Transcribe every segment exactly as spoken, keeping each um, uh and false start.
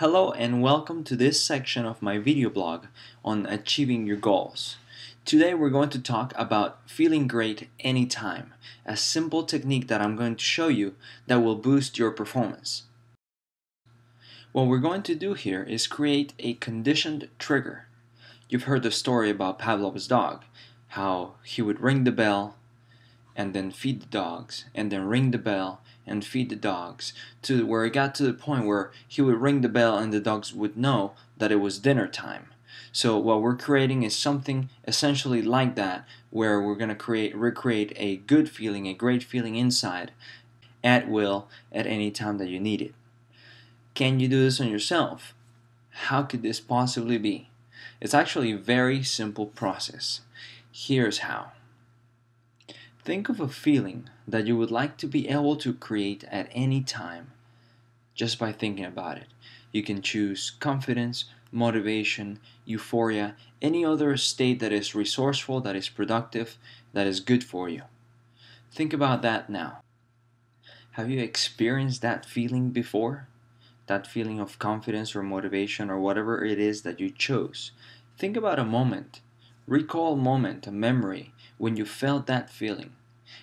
Hello and welcome to this section of my video blog on achieving your goals. Today we're going to talk about feeling great anytime, a simple technique that I'm going to show you that will boost your performance. What we're going to do here is create a conditioned trigger. You've heard the story about Pavlov's dog, how he would ring the bell and then feed the dogs and then ring the bell and feed the dogs, to where it got to the point where he would ring the bell and the dogs would know that it was dinner time. So what we're creating is something essentially like that, where we're going to create recreate a good feeling, a great feeling inside at will at any time that you need it. Can you do this on yourself? How could this possibly be? It's actually a very simple process. Here's how. Think of a feeling that you would like to be able to create at any time just by thinking about it. You can choose confidence, motivation, euphoria, any other state that is resourceful, that is productive, that is good for you. Think about that now. Have you experienced that feeling before? That feeling of confidence or motivation or whatever it is that you chose. Think about a moment. Recall a moment, a memory, when you felt that feeling,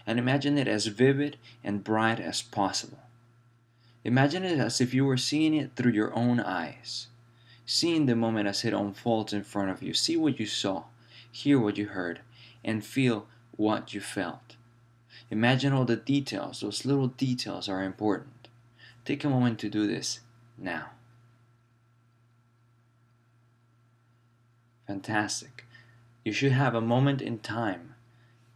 and imagine it as vivid and bright as possible. Imagine it as if you were seeing it through your own eyes, seeing the moment as it unfolds in front of you. See what you saw, hear what you heard, and feel what you felt. Imagine all the details. Those little details are important. Take a moment to do this now. Fantastic. You should have a moment in time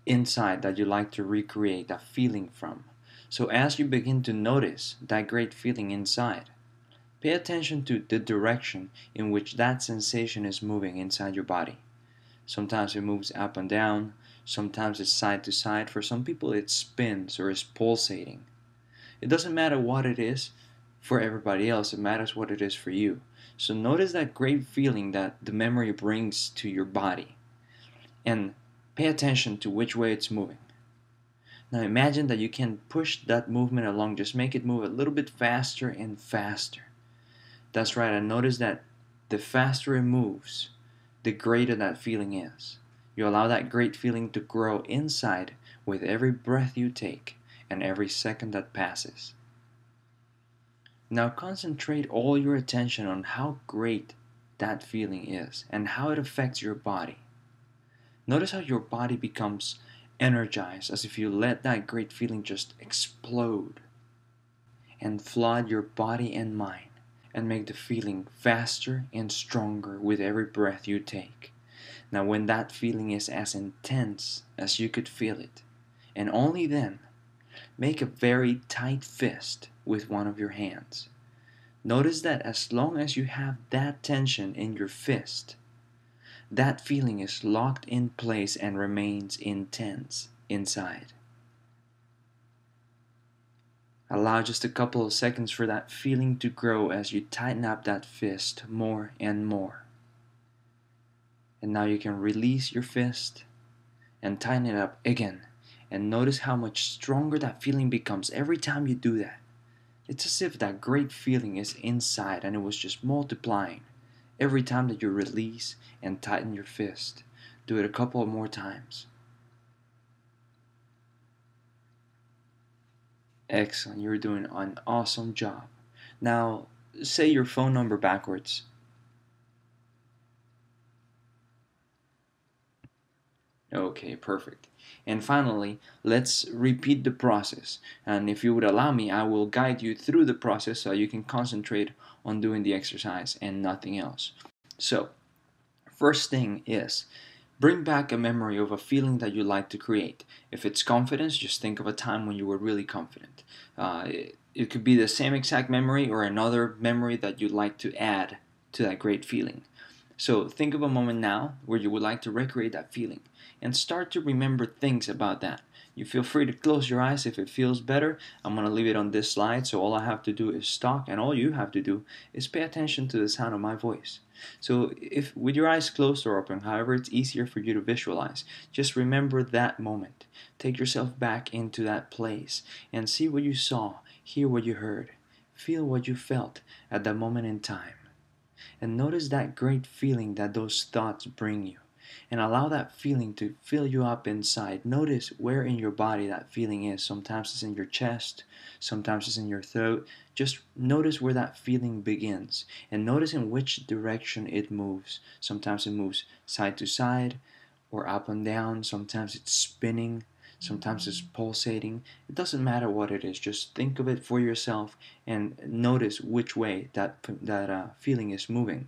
inside that you like to recreate that feeling from. So as you begin to notice that great feeling inside, pay attention to the direction in which that sensation is moving inside your body. Sometimes it moves up and down, sometimes it's side to side. For some people it spins or is pulsating. It doesn't matter what it is for everybody else, it matters what it is for you. So notice that great feeling that the memory brings to your body and pay attention to which way it's moving. Now imagine that you can push that movement along. Just make it move a little bit faster and faster. That's right, I noticed that the faster it moves, the greater that feeling is. You allow that great feeling to grow inside with every breath you take and every second that passes. Now concentrate all your attention on how great that feeling is and how it affects your body. Notice how your body becomes energized, as if you let that great feeling just explode and flood your body and mind and make the feeling faster and stronger with every breath you take. Now when that feeling is as intense as you could feel it, and only then, make a very tight fist with one of your hands. Notice that as long as you have that tension in your fist, that feeling is locked in place and remains intense inside. Allow just a couple of seconds for that feeling to grow as you tighten up that fist more and more. And now you can release your fist and tighten it up again. And notice how much stronger that feeling becomes every time you do that. It's as if that great feeling is inside and it was just multiplying. Every time that you release and tighten your fist, do it a couple of more times. Excellent, you're doing an awesome job. Now, say your phone number backwards. Okay, perfect. And finally, let's repeat the process. And if you would allow me, I will guide you through the process so you can concentrate on doing the exercise and nothing else. So, first thing is, bring back a memory of a feeling that you like to create. If it's confidence, just think of a time when you were really confident. Uh, it, it could be the same exact memory or another memory that you'd like to add to that great feeling. So think of a moment now where you would like to recreate that feeling and start to remember things about that. You feel free to close your eyes if it feels better. I'm going to leave it on this slide, so all I have to do is talk and all you have to do is pay attention to the sound of my voice. So if with your eyes closed or open, however it's easier for you to visualize, just remember that moment. Take yourself back into that place and see what you saw, hear what you heard, Feel what you felt at that moment in time. And notice that great feeling that those thoughts bring you. And allow that feeling to fill you up inside. Notice where in your body that feeling is. Sometimes it's in your chest. Sometimes it's in your throat. Just notice where that feeling begins. And notice in which direction it moves. Sometimes it moves side to side or up and down. Sometimes it's spinning. Sometimes it's pulsating. It doesn't matter what it is. Just think of it for yourself and notice which way that, that uh, feeling is moving.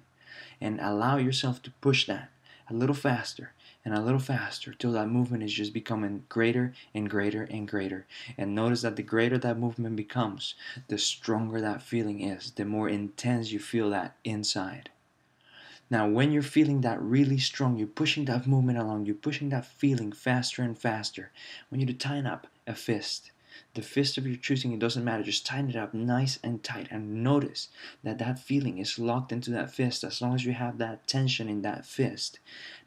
And allow yourself to push that a little faster and a little faster till that movement is just becoming greater and greater and greater. And notice that the greater that movement becomes, the stronger that feeling is, the more intense you feel that inside. Now, when you're feeling that really strong, you're pushing that movement along, you're pushing that feeling faster and faster. I want you to tighten up a fist. The fist of your choosing, it doesn't matter. Just tighten it up nice and tight and notice that that feeling is locked into that fist. As long as you have that tension in that fist,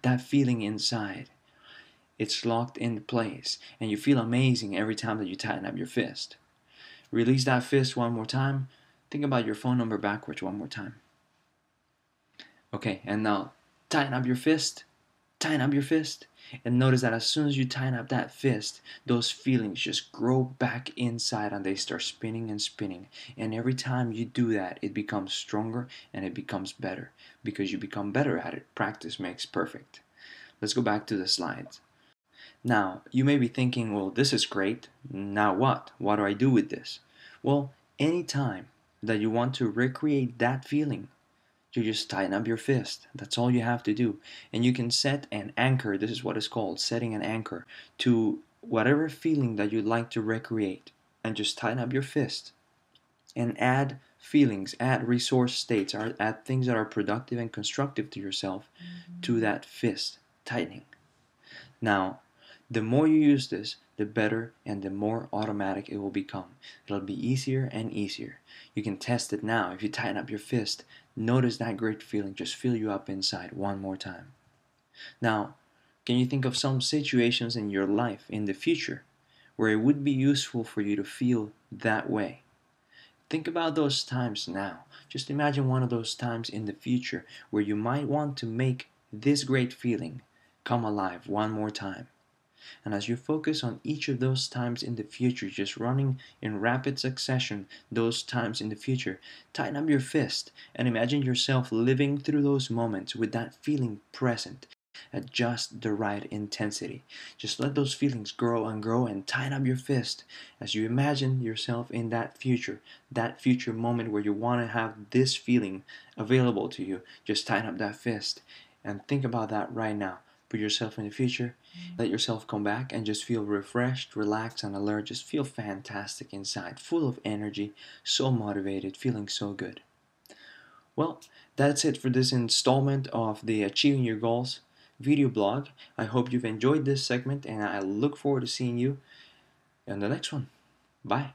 that feeling inside, it's locked in place. And you feel amazing every time that you tighten up your fist. Release that fist one more time. Think about your phone number backwards one more time. Okay, and now tighten up your fist, tighten up your fist, and notice that as soon as you tighten up that fist, those feelings just grow back inside and they start spinning and spinning. And every time you do that, it becomes stronger and it becomes better because you become better at it. Practice makes perfect. Let's go back to the slides. Now, you may be thinking, well, this is great. Now what? What do I do with this? Well, any time that you want to recreate that feeling, you just tighten up your fist. That's all you have to do. And you can set an anchor. This is what is called setting an anchor to whatever feeling that you'd like to recreate. And just tighten up your fist and add feelings, add resource states, add things that are productive and constructive to yourself mm-hmm. to that fist tightening. Now, the more you use this, the better and the more automatic it will become. It'll be easier and easier. You can test it now. If you tighten up your fist, notice that great feeling just fill you up inside one more time. Now, can you think of some situations in your life in the future where it would be useful for you to feel that way? Think about those times now. Just imagine one of those times in the future where you might want to make this great feeling come alive one more time. And as you focus on each of those times in the future, just running in rapid succession those times in the future, tighten up your fist and imagine yourself living through those moments with that feeling present at just the right intensity. Just let those feelings grow and grow and tighten up your fist as you imagine yourself in that future, that future moment where you want to have this feeling available to you. Just tighten up that fist and think about that right now. Put yourself in the future, let yourself come back and just feel refreshed, relaxed, and alert. Just feel fantastic inside, full of energy, so motivated, feeling so good. Well, that's it for this installment of the Achieving Your Goals video blog. I hope you've enjoyed this segment and I look forward to seeing you in the next one. Bye.